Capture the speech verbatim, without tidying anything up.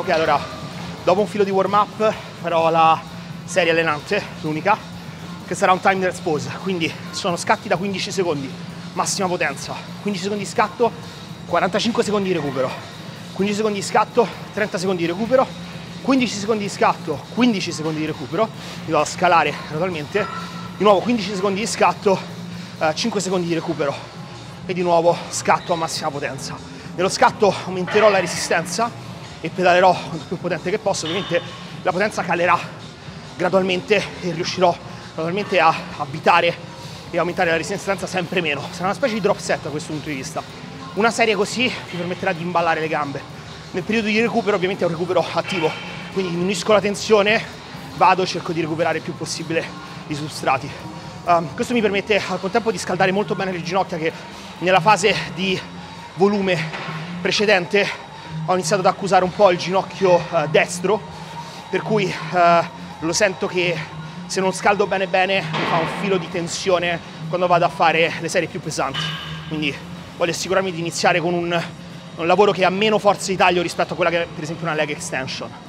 Ok, allora, dopo un filo di warm up farò la serie allenante, l'unica, che sarà un timed response, quindi sono scatti da quindici secondi, massima potenza, quindici secondi di scatto, quarantacinque secondi di recupero, quindici secondi di scatto, trenta secondi di recupero, quindici secondi di scatto, quindici secondi di recupero, mi vado a scalare gradualmente, di nuovo quindici secondi di scatto, eh, cinque secondi di recupero e di nuovo scatto a massima potenza. Nello scatto aumenterò la resistenza e pedalerò quanto più potente che posso, ovviamente la potenza calerà gradualmente e riuscirò gradualmente a abitare e aumentare la resistenza sempre meno. Sarà una specie di drop set da questo punto di vista. Una serie così ti permetterà di imballare le gambe. Nel periodo di recupero ovviamente è un recupero attivo, quindi diminuisco la tensione, vado e cerco di recuperare il più possibile i substrati. Um, questo mi permette al contempo di scaldare molto bene le ginocchia, che nella fase di volume precedente ho iniziato ad accusare un po' il ginocchio uh, destro, per cui uh, lo sento che se non scaldo bene bene mi fa un filo di tensione quando vado a fare le serie più pesanti. Quindi voglio assicurarmi di iniziare con un, un lavoro che ha meno forza di taglio rispetto a quella che è per esempio una leg extension.